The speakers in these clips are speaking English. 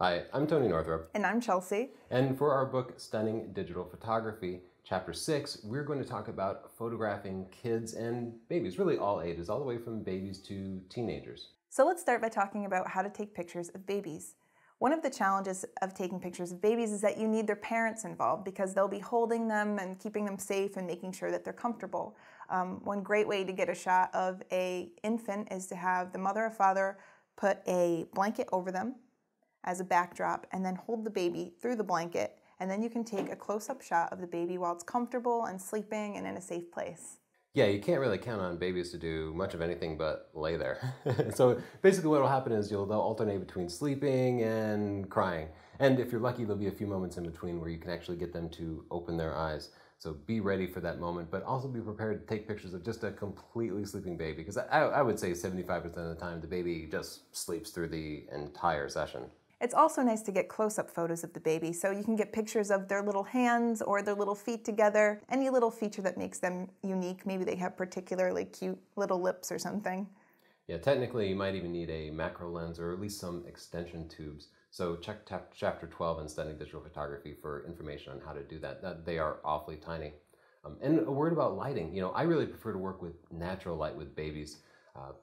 Hi, I'm Tony Northrup. And I'm Chelsea. And for our book, Stunning Digital Photography, Chapter 6, we're going to talk about photographing kids and babies, really all ages, all the way from babies to teenagers. So let's start by talking about how to take pictures of babies. One of the challenges of taking pictures of babies is that you need their parents involved because they'll be holding them and keeping them safe and making sure that they're comfortable. One great way to get a shot of an infant is to have the mother or father put a blanket over them as a backdrop and then hold the baby through the blanket, and then you can take a close-up shot of the baby while it's comfortable and sleeping and in a safe place. Yeah, you can't really count on babies to do much of anything but lay there. So basically what will happen is they'll alternate between sleeping and crying. And if you're lucky, there'll be a few moments in between where you can actually get them to open their eyes. So be ready for that moment, but also be prepared to take pictures of just a completely sleeping baby, because I would say 75% of the time the baby just sleeps through the entire session. It's also nice to get close-up photos of the baby, so you can get pictures of their little hands or their little feet together, any little feature that makes them unique. Maybe they have particularly cute little lips or something. Yeah, technically you might even need a macro lens or at least some extension tubes. So check Chapter 12 in Stunning Digital Photography for information on how to do that. They are awfully tiny. And a word about lighting. I really prefer to work with natural light with babies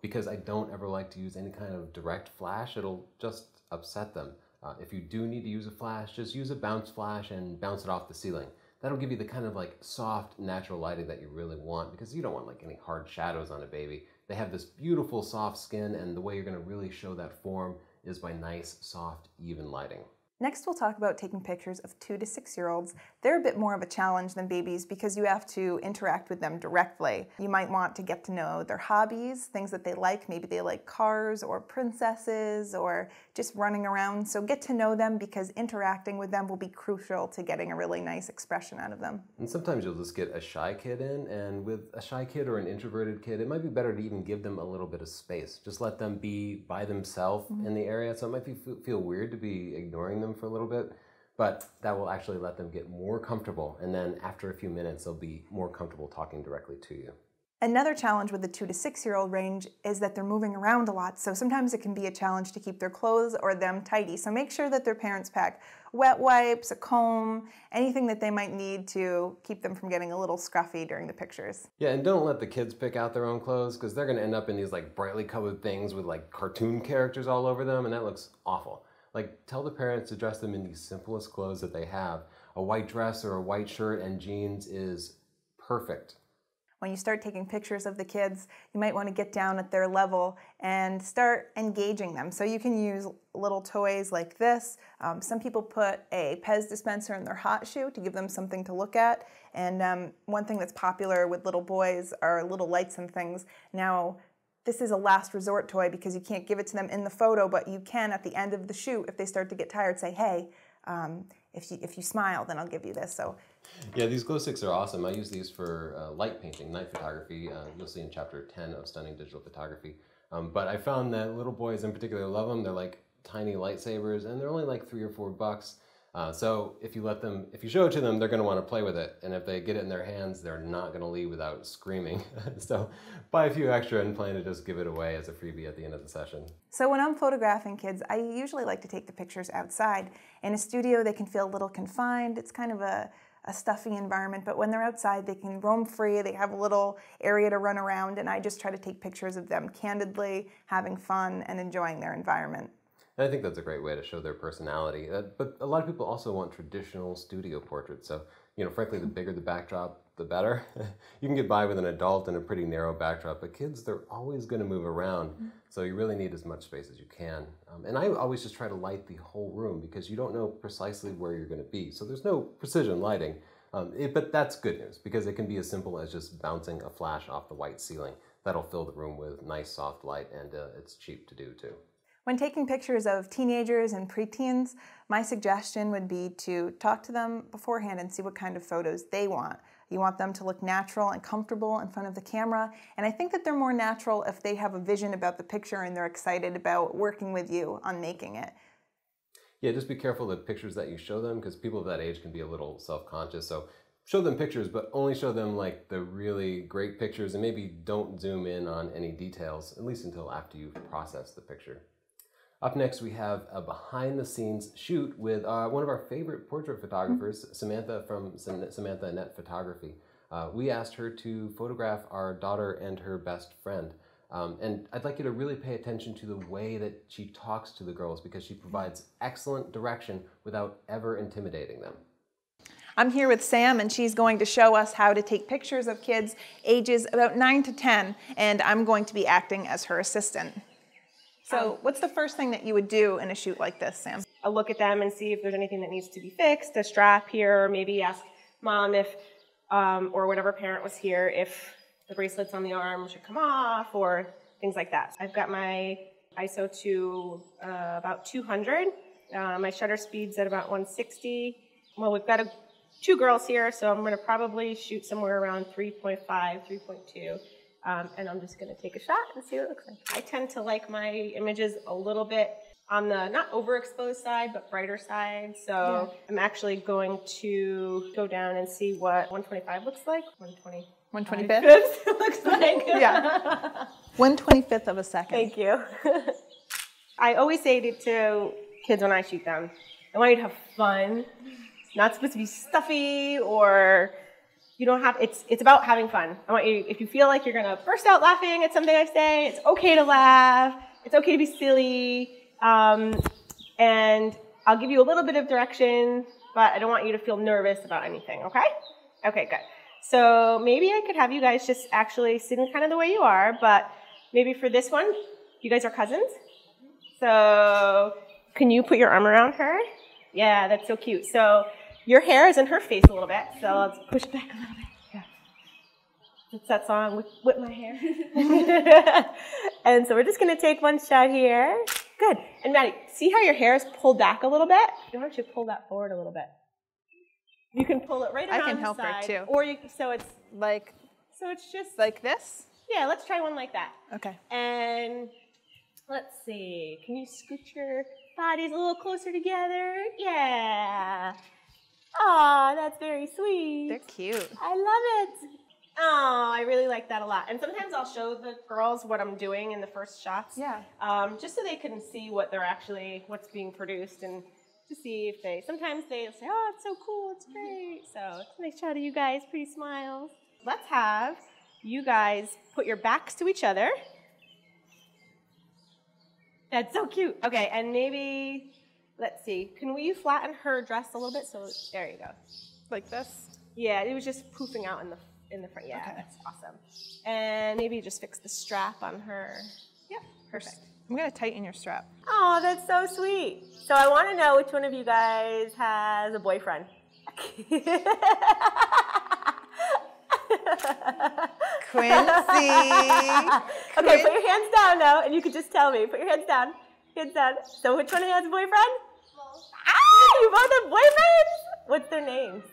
because I don't ever like to use any kind of direct flash. It'll just upset them. If you do need to use a flash, just use a bounce flash and bounce it off the ceiling. That'll give you the kind of soft natural lighting that you really want, because you don't want any hard shadows on a baby. They have this beautiful soft skin, and the way you're going to really show that form is by nice, soft, even lighting. Next, we'll talk about taking pictures of 2- to 6-year-olds. They're a bit more of a challenge than babies because you have to interact with them directly. You might want to get to know their hobbies, things that they like. Maybe they like cars or princesses or just running around. So get to know them, because interacting with them will be crucial to getting a really nice expression out of them. And sometimes you'll just get a shy kid in, and with a shy kid or an introverted kid, it might be better to even give them a little bit of space. Just let them be by themselves in the area. So it might feel weird to be ignoring them for a little bit, but that will actually let them get more comfortable, and then after a few minutes they'll be more comfortable talking directly to you. Another challenge with the 2- to 6-year-old range is that they're moving around a lot, so sometimes it can be a challenge to keep their clothes or them tidy. So make sure that their parents pack wet wipes, a comb, anything that they might need to keep them from getting a little scruffy during the pictures. Yeah, and don't let the kids pick out their own clothes, because they're going to end up in these brightly colored things with cartoon characters all over them, and that looks awful. Tell the parents to dress them in the simplest clothes that they have. A white dress or a white shirt and jeans is perfect. When you start taking pictures of the kids, you might want to get down at their level and start engaging them. So you can use little toys like this. Some people put a PEZ dispenser in their hot shoe to give them something to look at. And one thing that's popular with little boys are little lights and things. Now, this is a last resort toy because you can't give it to them in the photo, but you can at the end of the shoot, if they start to get tired, say, hey, if you smile, then I'll give you this. So, yeah, these glow sticks are awesome. I use these for light painting, night photography. You'll see in Chapter 10 of Stunning Digital Photography. But I found that little boys in particular love them. They're like tiny lightsabers, and they're only $3 or $4. So if you show it to them, they're going to want to play with it. And if they get it in their hands, they're not going to leave without screaming. So buy a few extra and plan to just give it away as a freebie at the end of the session. So when I'm photographing kids, I usually like to take the pictures outside. In a studio, they can feel a little confined. It's kind of a stuffy environment, but when they're outside, they can roam free. They have a little area to run around, and I just try to take pictures of them candidly, having fun, and enjoying their environment. And I think that's a great way to show their personality. But a lot of people also want traditional studio portraits. So, frankly, the bigger the backdrop, the better. You can get by with an adult and a pretty narrow backdrop, but kids, they're always going to move around. So you really need as much space as you can. And I always just try to light the whole room, because you don't know precisely where you're going to be. So there's no precision lighting. But that's good news, because it can be as simple as just bouncing a flash off the white ceiling. That'll fill the room with nice, soft light, and it's cheap to do, too. When taking pictures of teenagers and preteens, my suggestion would be to talk to them beforehand and see what kind of photos they want. You want them to look natural and comfortable in front of the camera, and I think that they're more natural if they have a vision about the picture and they're excited about working with you on making it. Yeah, just be careful of the pictures that you show them, because people of that age can be a little self-conscious. So show them pictures, but only show them the really great pictures, and maybe don't zoom in on any details, at least until after you've processed the picture. Up next, we have a behind-the-scenes shoot with one of our favorite portrait photographers, Samantha from Samantha Annette Photography. We asked her to photograph our daughter and her best friend. And I'd like you to really pay attention to the way that she talks to the girls, because she provides excellent direction without ever intimidating them. I'm here with Sam, and she's going to show us how to take pictures of kids ages about 9 to 10, and I'm going to be acting as her assistant. So what's the first thing that you would do in a shoot like this, Sam? I'll look at them and see if there's anything that needs to be fixed, a strap here, or maybe ask mom if, or whatever parent was here, if the bracelets on the arm should come off, or things like that. I've got my ISO to about 200. My shutter speed's at about 160. Well, we've got two girls here, so I'm gonna probably shoot somewhere around 3.5, 3.2. And I'm just going to take a shot and see what it looks like. I tend to like my images a little bit on the not overexposed side, but brighter side. So yeah. I'm actually going to go down and see what 125 looks like. 125th looks like. Yeah. 1/25th of a second. Thank you. I always say to kids when I shoot them, I want you to have fun. It's not supposed to be stuffy or... You don't have, it's about having fun. I want you, if you feel like you're gonna burst out laughing at something I say, it's okay to laugh, it's okay to be silly, and I'll give you a little bit of direction, but I don't want you to feel nervous about anything, okay? Okay, good. So maybe I could have you guys just actually sit in kind of the way you are, but maybe for this one, you guys are cousins. So can you put your arm around her? Yeah, that's so cute. So your hair is in her face a little bit, so let's push it back a little bit. Yeah. It's that song, Whip My Hair. And so we're just going to take one shot here. Good. And Maddie, see how your hair is pulled back a little bit? You want to pull that forward a little bit. You can pull it right around the side. I can help her too. Or you, so it's like. So it's just like this. Yeah. Let's try one like that. Okay. And let's see. Can you scoot your bodies a little closer together? Yeah. Oh, that's very sweet. They're cute. I love it. Oh, I really like that a lot. And sometimes I'll show the girls what I'm doing in the first shots. Yeah. Just so they can see what they're actually, what's being produced, and to see if they, sometimes they'll say, oh, it's so cool, it's great. So it's a nice shot of you guys, pretty smiles. Let's have you guys put your backs to each other. That's so cute. Okay, and maybe... Let's see. Can we flatten her dress a little bit? So there you go. Like this? Yeah, it was just poofing out in the front. Yeah, okay. That's awesome. And maybe just fix the strap on her. Yep, perfect. I'm gonna tighten your strap. Oh, that's so sweet. So I want to know which one of you guys has a boyfriend. Quincy. Okay, put your hands down now, and you can just tell me. Put your hands down. Hands down. So which one has a boyfriend? Ah, you both have boyfriends? What's their names?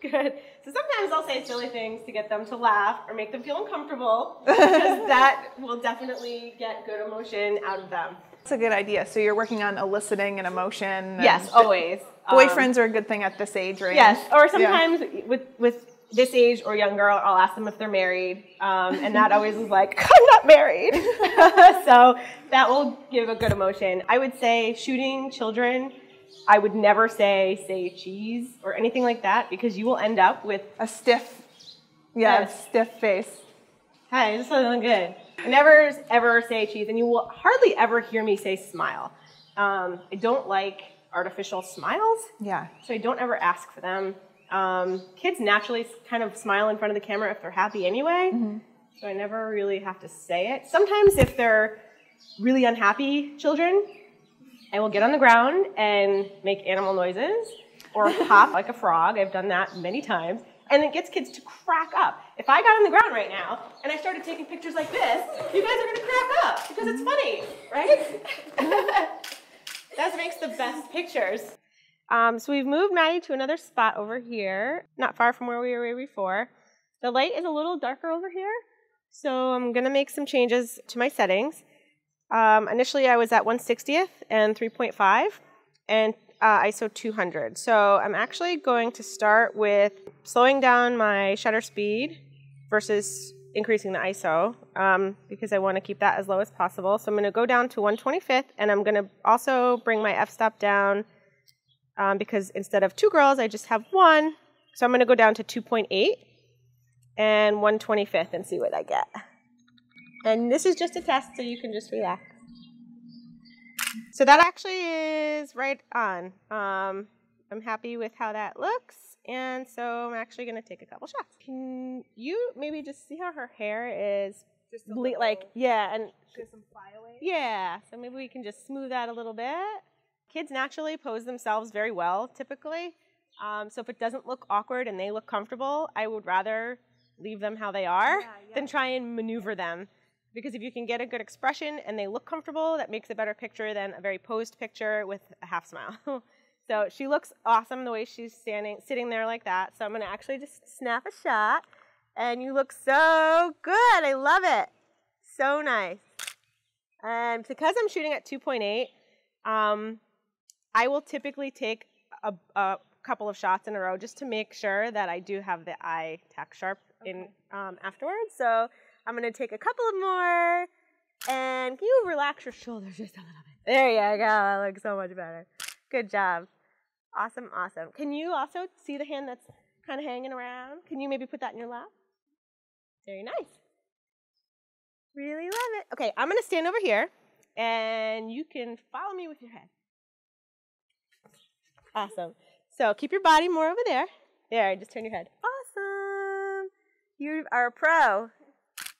Good. So sometimes I'll say silly things to get them to laugh or make them feel uncomfortable, because that will definitely get good emotion out of them. That's a good idea. So you're working on eliciting an emotion. Yes, always. Boyfriends are a good thing at this age, right? Yes, or sometimes with this age or younger, I'll ask them if they're married, and that always is like, I'm not married. So that will give a good emotion. I would say shooting children, I would never say cheese or anything like that, because you will end up with a stiff face. Hi, this doesn't look good. I never ever say cheese, and you will hardly ever hear me say smile. I don't like artificial smiles. Yeah. So I don't ever ask for them. Kids naturally kind of smile in front of the camera if they're happy anyway, so I never really have to say it. Sometimes if they're really unhappy children, I will get on the ground and make animal noises or hop like a frog. I've done that many times, and it gets kids to crack up. If I got on the ground right now and I started taking pictures like this, you guys are going to crack up because it's funny, right? That makes the best pictures. So we've moved Maddie to another spot over here, not far from where we were before. The light is a little darker over here, so I'm going to make some changes to my settings. Initially, I was at 1/60th and 3.5 and ISO 200. So I'm actually going to start with slowing down my shutter speed versus increasing the ISO because I want to keep that as low as possible. So I'm going to go down to 1/25, and I'm going to also bring my f-stop down because instead of two girls, I just have one. So I'm going to go down to 2.8 and 1/25 and see what I get. And this is just a test, so you can just relax. So that actually is right on. I'm happy with how that looks, and so I'm actually going to take a couple shots. Can you maybe just see how her hair is? Just a little, like, yeah, and just some flyaways. Yeah, so maybe we can just smooth that a little bit. Kids naturally pose themselves very well, typically. So if it doesn't look awkward and they look comfortable, I would rather leave them how they are than try and maneuver them. Because if you can get a good expression and they look comfortable, that makes a better picture than a very posed picture with a half smile. So she looks awesome the way she's sitting there like that. So I'm going to actually just snap a shot. And you look so good. I love it. So nice. And because I'm shooting at 2.8, I will typically take a couple of shots in a row just to make sure that I do have the eye tack sharp in afterwards. So I'm going to take a couple of more, and can you relax your shoulders just a little bit? There you go. That looks so much better. Good job. Awesome, awesome. Can you also see the hand that's kind of hanging around? Can you maybe put that in your lap? Very nice. Really love it. Okay, I'm going to stand over here, and you can follow me with your head. Awesome. So keep your body more over there. There, just turn your head. Awesome. You are a pro.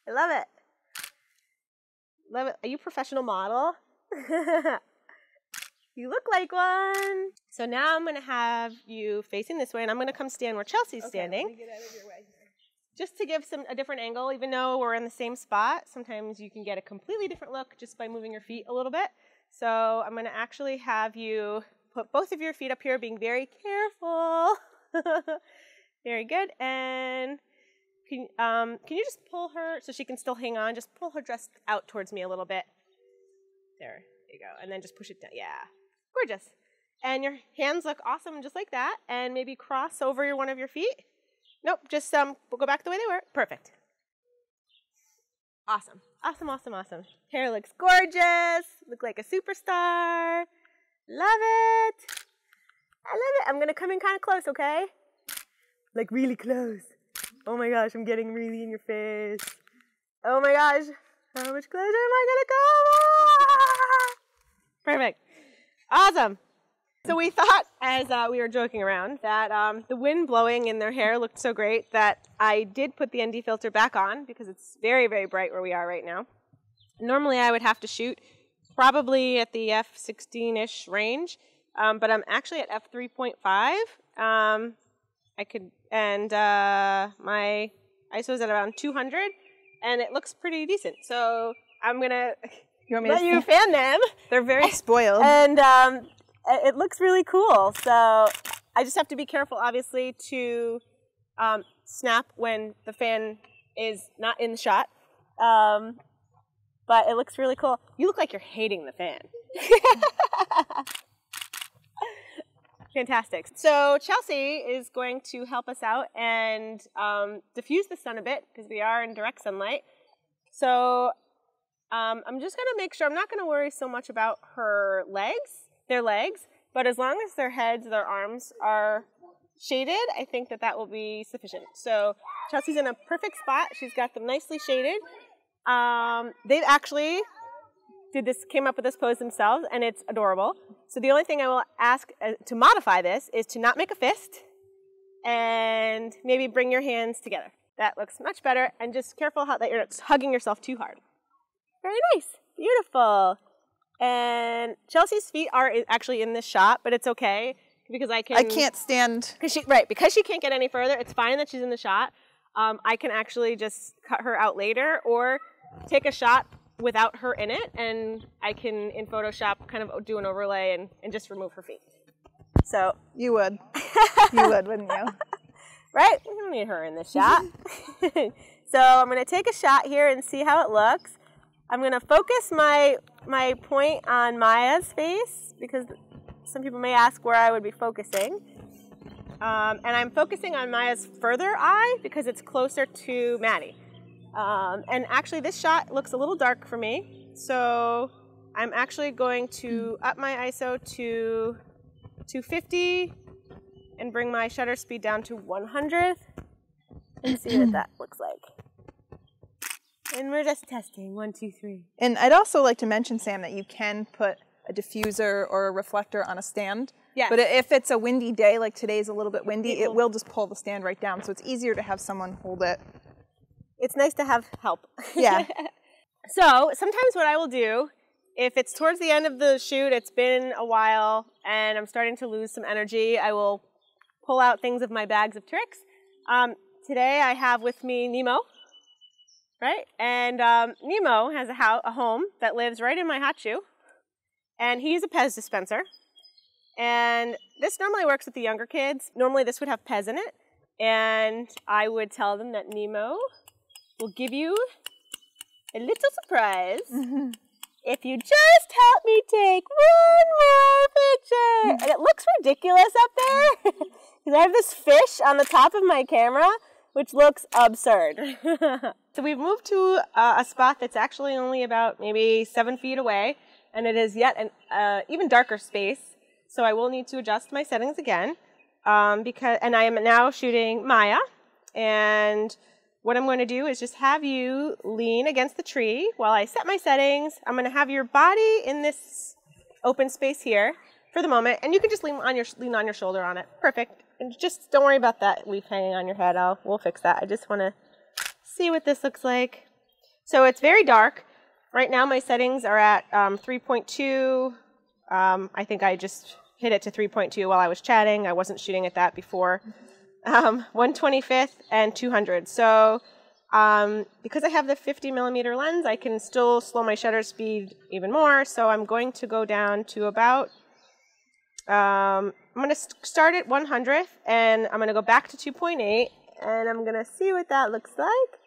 I love it. Love it. Are you a professional model? You look like one. So now I'm going to have you facing this way, and I'm going to come stand where Chelsea's standing. Let me get out of your way. Just to give a different angle, even though we're in the same spot, sometimes you can get a completely different look just by moving your feet a little bit. So I'm going to actually have you put both of your feet up here, being very careful. Very good. And can you just pull her, so she can still hang on, just pull her dress out towards me a little bit. There you go. And then just push it down. Yeah. Gorgeous. And your hands look awesome just like that. And maybe cross over one of your feet. Nope. Just we'll go back the way they were. Perfect. Awesome. Awesome, awesome, awesome. Hair looks gorgeous. Look like a superstar. Love it. I love it. I'm going to come in kind of close, okay? Like really close. Oh my gosh, I'm getting really in your face. Oh my gosh, how much closer am I gonna come? Perfect. Awesome. So we thought, as we were joking around, that the wind blowing in their hair looked so great that I did put the ND filter back on because it's very, very bright where we are right now. Normally I would have to shoot probably at the f/16-ish range, but I'm actually at f/3.5. I could, and my ISO is at around 200, and it looks pretty decent. So I'm gonna let you fan them. They're very spoiled, and it looks really cool. So I just have to be careful, obviously, to snap when the fan is not in the shot. But it looks really cool. You look like you're hating the fan. Fantastic. So Chelsea is going to help us out and diffuse the sun a bit because we are in direct sunlight. So I'm just going to make sure I'm not going to worry so much about her legs, but as long as their heads, their arms are shaded, I think that that will be sufficient. So Chelsea's in a perfect spot. She's got them nicely shaded. They've actually came up with this pose themselves, and it's adorable. So the only thing I will ask to modify this is to not make a fist and maybe bring your hands together. That looks much better, and just careful that you're not hugging yourself too hard. Very nice. Beautiful. And Chelsea's feet are actually in this shot, but it's okay because I can't stand. Because she can't get any further, it's fine that she's in the shot. I can actually just cut her out later or take a shot without her in it, and I can, in Photoshop, kind of do an overlay and just remove her feet. So you would. You would, wouldn't you? Right? We don't need her in this shot. So I'm going to take a shot here and see how it looks. I'm going to focus my point on Maya's face, because some people may ask where I would be focusing. And I'm focusing on Maya's further eye because it's closer to Maddie. And actually this shot looks a little dark for me, so I'm actually going to up my ISO to 250 and bring my shutter speed down to 100 and see what that looks like. And we're just testing, 1, 2, 3. And I'd also like to mention, Sam, that you can put a diffuser or a reflector on a stand. Yes. But if it's a windy day, like today's a little bit windy, it will just pull the stand right down. So it's easier to have someone hold it. It's nice to have help. Yeah. So sometimes what I will do, if it's towards the end of the shoot, it's been a while, and I'm starting to lose some energy, I will pull out things of my bags of tricks. Today I have with me Nemo, right? And Nemo has a home that lives right in my hot shoe, and he's a PEZ dispenser. And this normally works with the younger kids. Normally this would have PEZ in it, and I would tell them that Nemo will give you a little surprise. Mm-hmm. If you just help me take one more picture. And it looks ridiculous up there because I have this fish on the top of my camera, which looks absurd. So we've moved to a spot that's actually only about maybe 7 feet away, and it is yet an even darker space. So I will need to adjust my settings again, and I am now shooting Maya. And what I'm going to do is just have you lean against the tree while I set my settings. I'm going to have your body in this open space here for the moment, and you can just lean on your shoulder on it. Perfect. And just don't worry about that leaf hanging on your head. We'll fix that. I just want to see what this looks like. So it's very dark. Right now my settings are at 3.2. I think I just hit it to 3.2 while I was chatting. I wasn't shooting at that before. 1/25 and 200. So because I have the 50mm lens, I can still slow my shutter speed even more. So I'm going to go down to about, I'm going to start at 1/100, and I'm going to go back to 2.8, and I'm going to see what that looks like.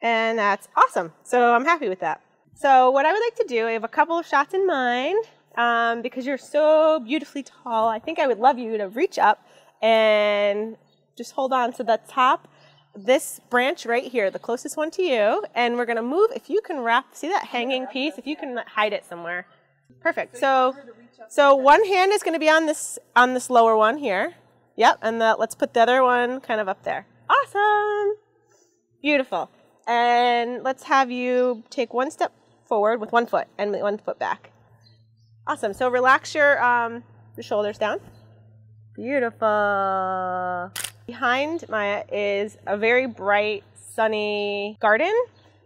And that's awesome. So I'm happy with that. So what I would like to do, I have a couple of shots in mind. Because you're so beautifully tall, I think I would love you to reach up and just hold on to the top, this branch right here, the closest one to you, and we're going to move, if you can wrap, see that hanging piece, if you can hide it somewhere. Perfect. So one hand is going to be on this lower one here. Yep, and let's put the other one kind of up there. Awesome. Beautiful. And let's have you take one step forward with 1 foot and 1 foot back. Awesome. So relax your shoulders down. Beautiful. Behind Maya is a very bright, sunny garden.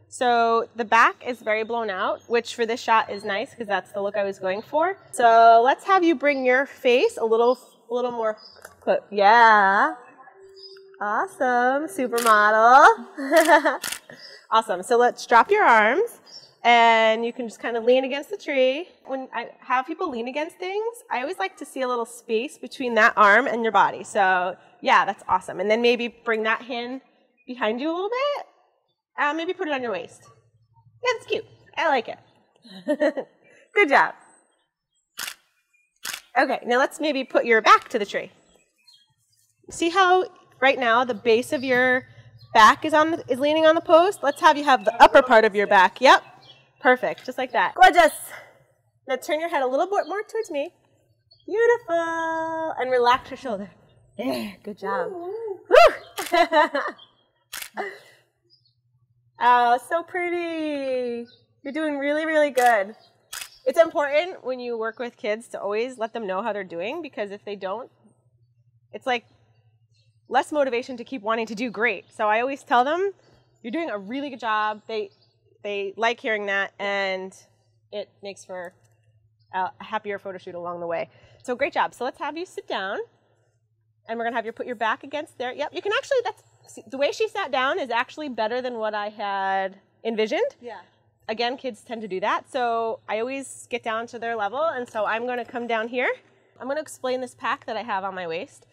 So the back is very blown out, which for this shot is nice because that's the look I was going for. So let's have you bring your face a little more. Yeah. Awesome. Supermodel. Awesome. So let's drop your arms. And you can just kind of lean against the tree. When I have people lean against things, I always like to see a little space between that arm and your body. So yeah, that's awesome. And then maybe bring that hand behind you a little bit. Maybe put it on your waist. Yeah, that's cute. I like it. Good job. Okay, now let's maybe put your back to the tree. See how right now the base of your back is leaning on the post? Let's have you have the upper part of your back. Yep. Perfect, just like that. Gorgeous. Now turn your head a little bit more towards me. Beautiful. And relax your shoulder. Yeah, good job. Woo! Oh, so pretty. You're doing really, really good. It's important when you work with kids to always let them know how they're doing, because if they don't, it's like less motivation to keep wanting to do great. So I always tell them, you're doing a really good job. They like hearing that, and it makes for a happier photo shoot along the way. So great job. So let's have you sit down, and we're going to have you put your back against there. Yep, you can actually, the way she sat down is actually better than what I had envisioned. Yeah. Again, kids tend to do that, so I always get down to their level, and so I'm going to come down here. I'm going to explain this pack that I have on my waist.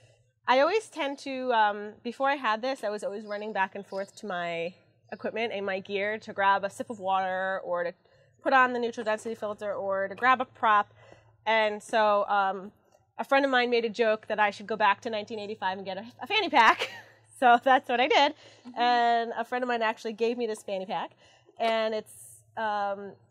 I always tend to, before I had this, I was always running back and forth to my equipment and my gear to grab a sip of water or to put on the neutral density filter or to grab a prop. And so a friend of mine made a joke that I should go back to 1985 and get a fanny pack. So that's what I did. And a friend of mine actually gave me this fanny pack. And it's,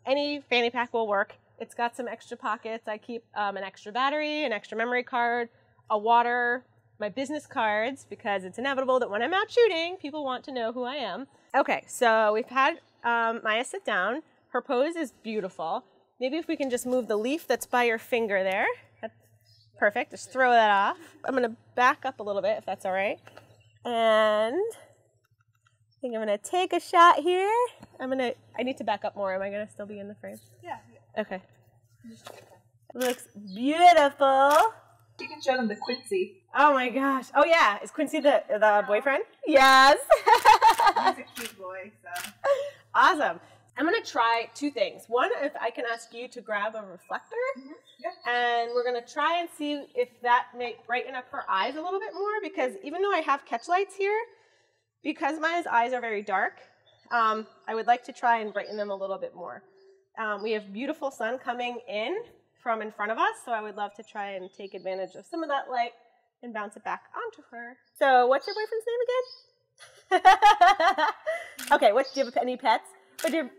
any fanny pack will work. It's got some extra pockets. I keep an extra battery, an extra memory card, a water, my business cards, because it's inevitable that when I'm out shooting, people want to know who I am. Okay, so we've had Maya sit down. Her pose is beautiful. Maybe if we can just move the leaf that's by your finger there. That's perfect, just throw that off. I'm gonna back up a little bit, if that's all right. And I think I'm gonna take a shot here. I need to back up more. Am I gonna still be in the frame? Yeah. Okay. Looks beautiful. You can show them the Quincy. Oh my gosh. Oh yeah. Is Quincy the boyfriend? Yes. He's a cute boy, so. Awesome. I'm going to try two things. One, if I can ask you to grab a reflector. Mm-hmm. Yeah. And we're going to try and see if that may brighten up her eyes a little bit more, because even though I have catch lights here, because my eyes are very dark, I would like to try and brighten them a little bit more. We have beautiful sun coming in from in front of us, so I would love to try and take advantage of some of that light and bounce it back onto her. So what's your boyfriend's name again? Okay, do you have any pets?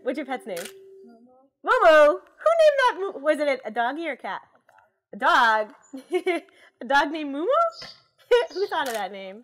What's your pet's name? Momo. Momo? Who named that? Was it a doggy or a cat? A dog. A dog named Momo? Who thought of that name?